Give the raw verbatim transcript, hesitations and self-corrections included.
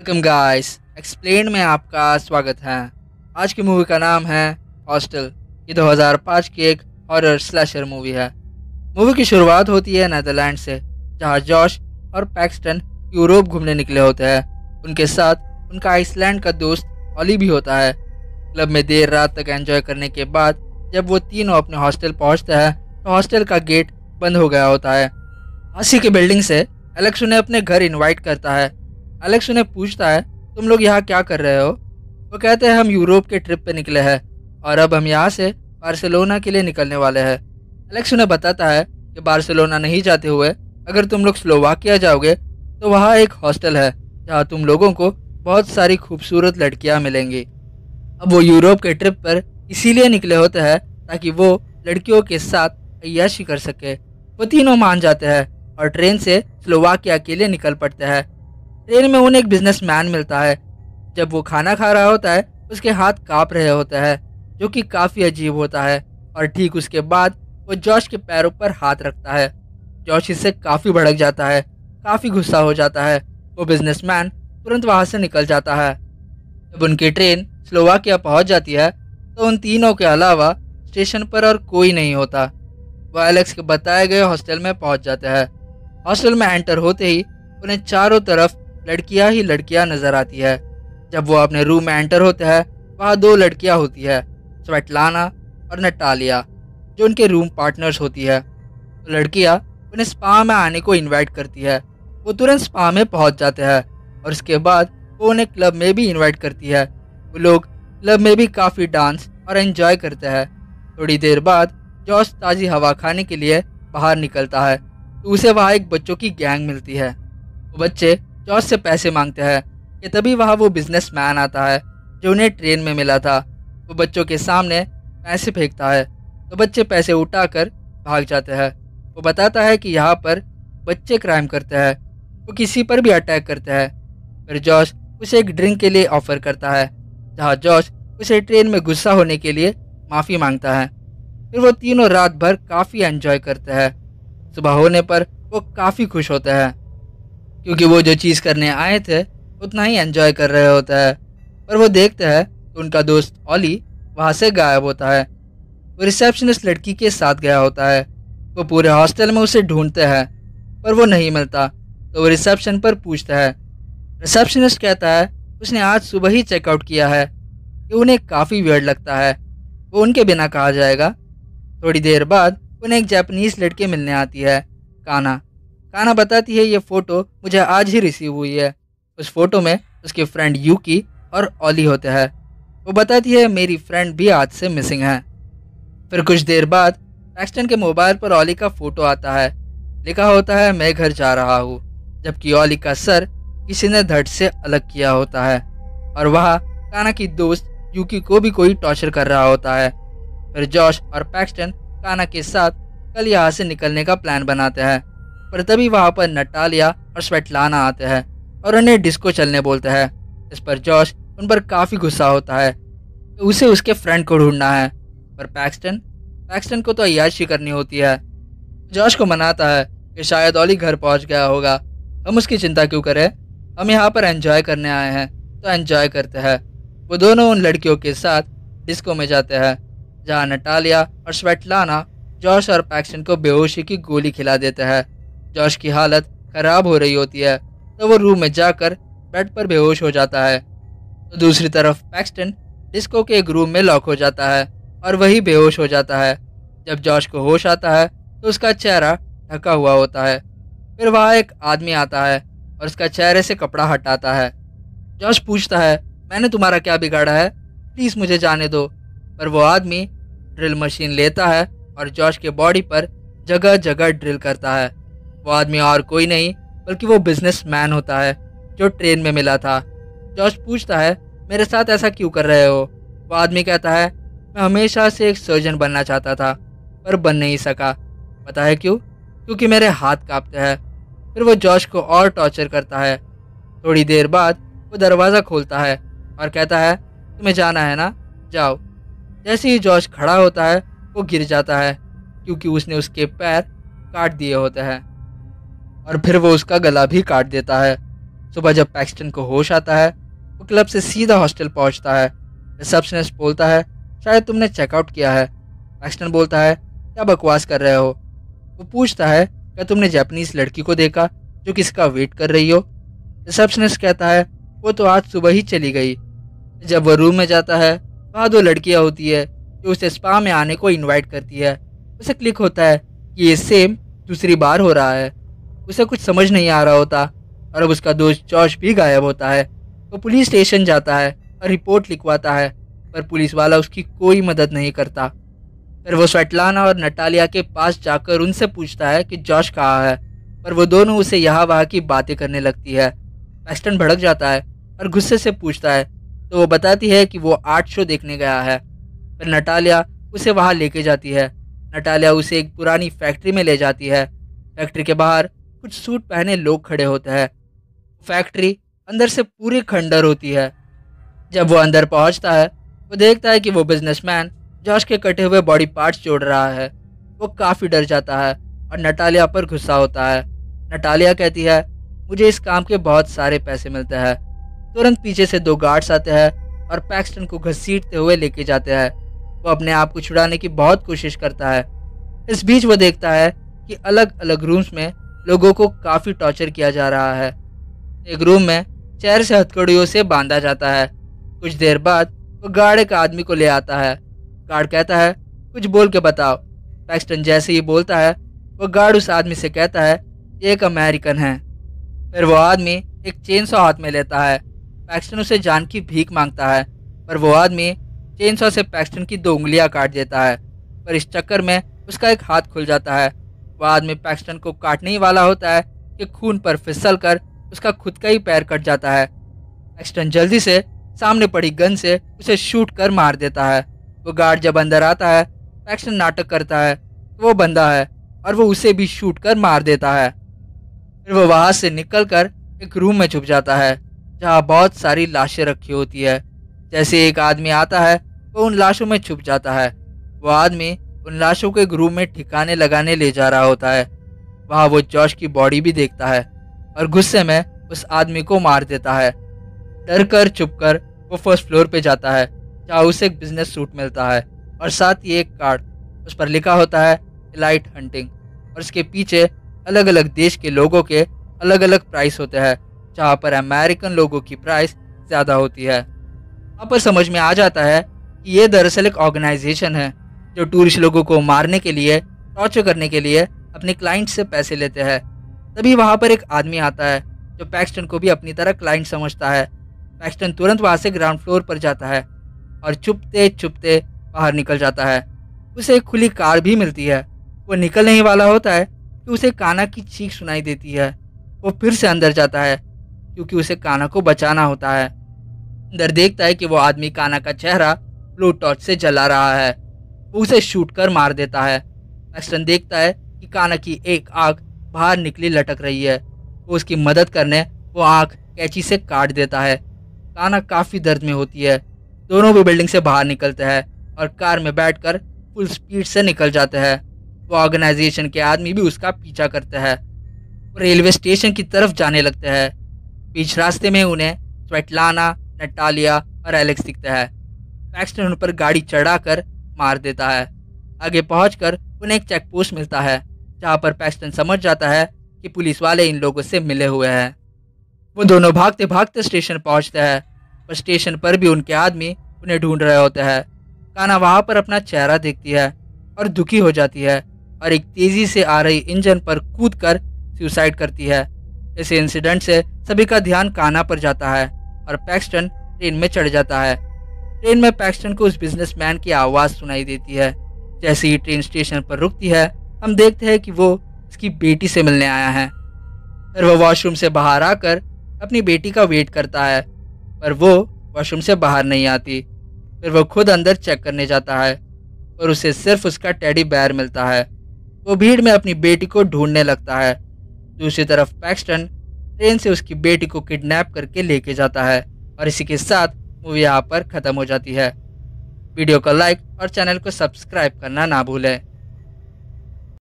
Welcome guys, explain में आपका स्वागत है। आज की मूवी का नाम है हॉस्टल। ये दो हज़ार पाँच की एक हॉरर स्लैशर मूवी है। मूवी की शुरुआत होती है नेदरलैंड से, जहां जॉश और पैक्सटन यूरोप घूमने निकले होते हैं। उनके साथ उनका आइसलैंड का दोस्त ऑली भी होता है। क्लब में देर रात तक एंजॉय करने के बाद जब वो तीनों अपने हॉस्टल पहुँचते हैं तो हॉस्टल का गेट बंद हो गया होता है। आशी की बिल्डिंग से एलेक्स उन्हें अपने घर इन्वाइट करता है। एलेक्स उन्हें पूछता है, तुम लोग यहाँ क्या कर रहे हो? वो कहते हैं, हम यूरोप के ट्रिप पे निकले हैं और अब हम यहाँ से बार्सिलोना के लिए निकलने वाले हैं। एलेक्स उन्हें बताता है कि बार्सिलोना नहीं जाते हुए अगर तुम लोग स्लोवाकिया जाओगे तो वहाँ एक हॉस्टल है जहाँ तुम लोगों को बहुत सारी खूबसूरत लड़कियाँ मिलेंगी। अब वो यूरोप के ट्रिप पर इसीलिए निकले होते हैं ताकि वो लड़कियों के साथ अय्याशी कर सके। वो तीनों मान जाते हैं और ट्रेन से स्लोवाकिया के लिए निकल पड़ते हैं। ट्रेन में उन्हें एक बिजनेसमैन मिलता है। जब वो खाना खा रहा होता है उसके हाथ काँप रहे होते हैं, जो कि काफ़ी अजीब होता है। और ठीक उसके बाद वो जॉश के पैरों पर हाथ रखता है। जॉश इससे काफ़ी भड़क जाता है, काफ़ी गुस्सा हो जाता है। वो बिजनेसमैन तुरंत वहाँ से निकल जाता है। जब उनकी ट्रेन स्लोवाकिया पहुँच जाती है तो उन तीनों के अलावा स्टेशन पर और कोई नहीं होता। वह एलेक्स के बताए गए हॉस्टल में पहुँच जाते हैं। हॉस्टल में एंटर होते ही उन्हें चारों तरफ लड़कियां ही लड़कियां नज़र आती है। जब वो अपने रूम में एंटर होते हैं वहाँ दो लड़कियां होती है, स्वेटलाना और नटालिया, जो उनके रूम पार्टनर्स होती है। तो लड़कियां उन्हें स्पा में आने को इनवाइट करती है। वो तुरंत स्पा में पहुँच जाते हैं और उसके बाद वो उन्हें क्लब में भी इनवाइट करती है। वो लोग क्लब में भी काफ़ी डांस और एंजॉय करते हैं। थोड़ी देर बाद जॉश ताज़ी हवा खाने के लिए बाहर निकलता है तो उसे वहाँ एक बच्चों की गैंग मिलती है। वो बच्चे जॉश से पैसे मांगते हैं कि तभी वहाँ वो बिजनेसमैन आता है जो उन्हें ट्रेन में मिला था। वो बच्चों के सामने पैसे फेंकता है तो बच्चे पैसे उठाकर भाग जाते हैं। वो बताता है कि यहाँ पर बच्चे क्राइम करते हैं, वो किसी पर भी अटैक करते हैं। फिर जॉश उसे एक ड्रिंक के लिए ऑफ़र करता है, जहाँ जॉश उसे ट्रेन में गुस्सा होने के लिए माफ़ी मांगता है। फिर वो तीनों रात भर काफ़ी एंजॉय करते हैं। सुबह होने पर वो काफ़ी खुश होते हैं क्योंकि वो जो चीज़ करने आए थे उतना ही एंजॉय कर रहे होता है। पर वो देखते हैं तो उनका दोस्त ऑली वहाँ से गायब होता है। वो रिसेप्शनिस्ट लड़की के साथ गया होता है। वो पूरे हॉस्टल में उसे ढूंढते हैं पर वो नहीं मिलता तो वो रिसेप्शन पर पूछता है। रिसेप्शनिस्ट कहता है उसने आज सुबह ही चेकआउट किया है, कि उन्हें काफ़ी वियर्ड लगता है, वो उनके बिना कहा जाएगा। थोड़ी देर बाद उन्हें एक जापानीज़ लड़की मिलने आती है, काना। काना बताती है, ये फ़ोटो मुझे आज ही रिसीव हुई है। उस फोटो में उसके फ्रेंड यूकी और ऑली होते हैं। वो बताती है, मेरी फ्रेंड भी आज से मिसिंग है। फिर कुछ देर बाद पैक्सटन के मोबाइल पर ऑली का फ़ोटो आता है। लिखा होता है, मैं घर जा रहा हूँ, जबकि ऑली का सर किसी ने धड़ से अलग किया होता है और वहाँ काना की दोस्त यूकी को भी कोई टॉर्चर कर रहा होता है। फिर जॉश और पैक्सटन काना के साथ कल यहाँ से निकलने का प्लान बनाते हैं, पर तभी वहाँ पर नटालिया और स्वेटलाना आते हैं और उन्हें डिस्को चलने बोलते हैं। इस पर जॉश उन पर काफ़ी गुस्सा होता है तो उसे उसके फ्रेंड को ढूंढना है, पर पैक्सटन पैक्सटन को तो अय्याशी करनी होती है। जॉश को मनाता है कि शायद ऑली घर पहुँच गया होगा, हम उसकी चिंता क्यों करें, हम यहाँ पर एंजॉय करने आए हैं तो एंजॉय करते हैं। वो दोनों उन लड़कियों के साथ डिस्को में जाते हैं जहाँ नटालिया और स्वेटलाना जॉश और पैक्सटन को बेहोशी की गोली खिला देते हैं। जॉश की हालत ख़राब हो रही होती है तो वो रूम में जाकर बेड पर बेहोश हो जाता है। तो दूसरी तरफ पैक्सटन डिस्को के एक रूम में लॉक हो जाता है और वही बेहोश हो जाता है। जब जॉश को होश आता है तो उसका चेहरा ढका हुआ होता है। फिर वहाँ एक आदमी आता है और उसका चेहरे से कपड़ा हटाता है। जॉश पूछता है, मैंने तुम्हारा क्या बिगाड़ा है, प्लीज़ मुझे जाने दो। पर वो आदमी ड्रिल मशीन लेता है और जॉश के बॉडी पर जगह जगह ड्रिल करता है। वो आदमी और कोई नहीं बल्कि वो बिजनेसमैन होता है जो ट्रेन में मिला था। जॉश पूछता है, मेरे साथ ऐसा क्यों कर रहे हो? वो आदमी कहता है, मैं हमेशा से एक सर्जन बनना चाहता था पर बन नहीं सका, पता है क्यों? क्योंकि मेरे हाथ कांपते हैं। फिर वो जॉश को और टॉर्चर करता है। थोड़ी देर बाद वो दरवाज़ा खोलता है और कहता है, तुम्हें जाना है ना, जाओ। जैसे ही जॉश खड़ा होता है वो गिर जाता है क्योंकि उसने उसके पैर काट दिए होते हैं और फिर वो उसका गला भी काट देता है। सुबह जब पैक्सटन को होश आता है वो क्लब से सीधा हॉस्टल पहुंचता है। रिसेप्शनिस्ट बोलता है, शायद तुमने चेकआउट किया है। पैक्सटन बोलता है, क्या बकवास कर रहे हो। वो पूछता है, क्या तुमने जापानीज लड़की को देखा जो किसका वेट कर रही हो। रिसेप्शनिस्ट कहता है, वो तो आज सुबह ही चली गई। जब वह रूम में जाता है वहाँ दो लड़कियाँ होती है जो उसे स्पा में आने को इन्वाइट करती है। उसे क्लिक होता है कि ये सेम दूसरी बार हो रहा है। उसे कुछ समझ नहीं आ रहा होता और अब उसका दोस्त जॉश भी गायब होता है। वो पुलिस स्टेशन जाता है और रिपोर्ट लिखवाता है पर पुलिस वाला उसकी कोई मदद नहीं करता। फिर वो स्वेटलाना और नटालिया के पास जाकर उनसे पूछता है कि जॉश कहाँ है, पर वो दोनों उसे यहाँ वहाँ की बातें करने लगती है। पैक्सटन भड़क जाता है और गुस्से से पूछता है तो वो बताती है कि वो आर्ट शो देखने गया है। फिर नटालिया उसे वहाँ लेके जाती है। नटालिया उसे एक पुरानी फैक्ट्री में ले जाती है। फैक्ट्री के बाहर कुछ सूट पहने लोग खड़े होते हैं। फैक्ट्री अंदर से पूरी खंडर होती है। जब वो अंदर पहुँचता है वो देखता है कि वो बिजनेसमैन जॉश के कटे हुए बॉडी पार्ट्स जोड़ रहा है। वो काफ़ी डर जाता है और नटालिया पर गुस्सा होता है। नटालिया कहती है, मुझे इस काम के बहुत सारे पैसे मिलते हैं। तुरंत पीछे से दो गार्ड्स आते हैं और पैक्सटन को घसीटते हुए लेके जाते हैं। वो अपने आप को छुड़ाने की बहुत कोशिश करता है। इस बीच वो देखता है कि अलग अलग रूम्स में लोगों को काफ़ी टॉर्चर किया जा रहा है। एक रूम में चेयर से हथकड़ियों से बांधा जाता है। कुछ देर बाद वो गार्ड एक आदमी को ले आता है। गार्ड कहता है, कुछ बोल के बताओ। पैक्सटन जैसे ही बोलता है वो गार्ड उस आदमी से कहता है, ये एक अमेरिकन है। फिर वो आदमी एक चेनसॉ हाथ में लेता है। पैक्सटन उसे जान की भीख मांगता है पर वो आदमी चेनसॉ से पैक्सटन की दो उंगलियां काट देता है। पर इस चक्कर में उसका एक हाथ खुल जाता है। वह आदमी पैक्सटन को काटने ही वाला होता है कि खून पर फिसल कर उसका खुद का ही पैर कट जाता है। पैक्सटन जल्दी से सामने पड़ी गन से उसे शूट कर मार देता है। वो गार्ड जब अंदर आता है पैक्सटन नाटक करता है तो वो बंदा है और वो उसे भी शूट कर मार देता है। फिर वो वहाँ से निकलकर एक रूम में छुप जाता है जहाँ बहुत सारी लाशें रखी होती है। जैसे एक आदमी आता है वो उन लाशों में छुप जाता है। वो आदमी उन लाशों के एक रूम में ठिकाने लगाने ले जा रहा होता है। वहाँ वो जॉश की बॉडी भी देखता है और गुस्से में उस आदमी को मार देता है। डर कर छुप कर वो फर्स्ट फ्लोर पे जाता है जहाँ उसे एक बिजनेस सूट मिलता है और साथ ही एक कार्ड, उस पर लिखा होता है एलाइट हंटिंग और उसके पीछे अलग अलग देश के लोगों के अलग अलग प्राइस होते हैं जहाँ पर अमेरिकन लोगों की प्राइस ज़्यादा होती है। यहाँ पर समझ में आ जाता है कि ये दरअसल एक ऑर्गेनाइजेशन है जो टूरिस्ट लोगों को मारने के लिए, टॉर्चर करने के लिए अपने क्लाइंट से पैसे लेते हैं। तभी वहाँ पर एक आदमी आता है जो पैक्सटन को भी अपनी तरह क्लाइंट समझता है। पैक्सटन तुरंत वहाँ से ग्राउंड फ्लोर पर जाता है और छुपते छुपते बाहर निकल जाता है। उसे एक खुली कार भी मिलती है। वो निकलने ही वाला होता है कि उसे काना की चीख सुनाई देती है। वो फिर से अंदर जाता है क्योंकि उसे काना को बचाना होता है। अंदर देखता है कि वो आदमी काना का चेहरा ब्लू टॉर्च से जला रहा है। वो उसे शूट कर मार देता है। पैक्सटन देखता है कि काना की एक आँख बाहर निकली लटक रही है। वो उसकी मदद करने वो आँख कैंची से काट देता है। काना काफ़ी दर्द में होती है। दोनों भी बिल्डिंग से बाहर निकलते हैं और कार में बैठकर फुल स्पीड से निकल जाते हैं। वो ऑर्गेनाइजेशन के आदमी भी उसका पीछा करते हैं। रेलवे स्टेशन की तरफ जाने लगते हैं। बीच रास्ते में उन्हें स्वेटलाना, नटालिया और एलेक्स दिखते हैं। पैक्सटन उन पर गाड़ी चढ़ाकर मार देता है। आगे पहुंचकर उन्हें एक चेक पोस्ट मिलता है जहाँ पर पैक्सटन समझ जाता है कि पुलिस वाले इन लोगों से मिले हुए हैं। वो दोनों भागते भागते स्टेशन पहुँचते हैं और स्टेशन पर भी उनके आदमी उन्हें ढूंढ रहे होते हैं। काना वहाँ पर अपना चेहरा देखती है और दुखी हो जाती है और एक तेज़ी से आ रही इंजन पर कूदकर सुसाइड करती है। इस इंसिडेंट से सभी का ध्यान काना पर जाता है और पैक्सटन ट्रेन में चढ़ जाता है। ट्रेन में पैक्सटन को उस बिजनेसमैन की आवाज़ सुनाई देती है। जैसे ही ट्रेन स्टेशन पर रुकती है हम देखते हैं कि वो उसकी बेटी से मिलने आया है। फिर वह वॉशरूम से बाहर आकर अपनी बेटी का वेट करता है पर वो वॉशरूम से बाहर नहीं आती। फिर वो खुद अंदर चेक करने जाता है और उसे सिर्फ उसका टेडी बेयर मिलता है। वो भीड़ में अपनी बेटी को ढूंढने लगता है। दूसरी तरफ पैक्सटन ट्रेन से उसकी बेटी को किडनैप करके लेके जाता है और इसी के साथ मूवी यहाँ पर ख़त्म हो जाती है। वीडियो को लाइक और चैनल को सब्सक्राइब करना ना भूलें।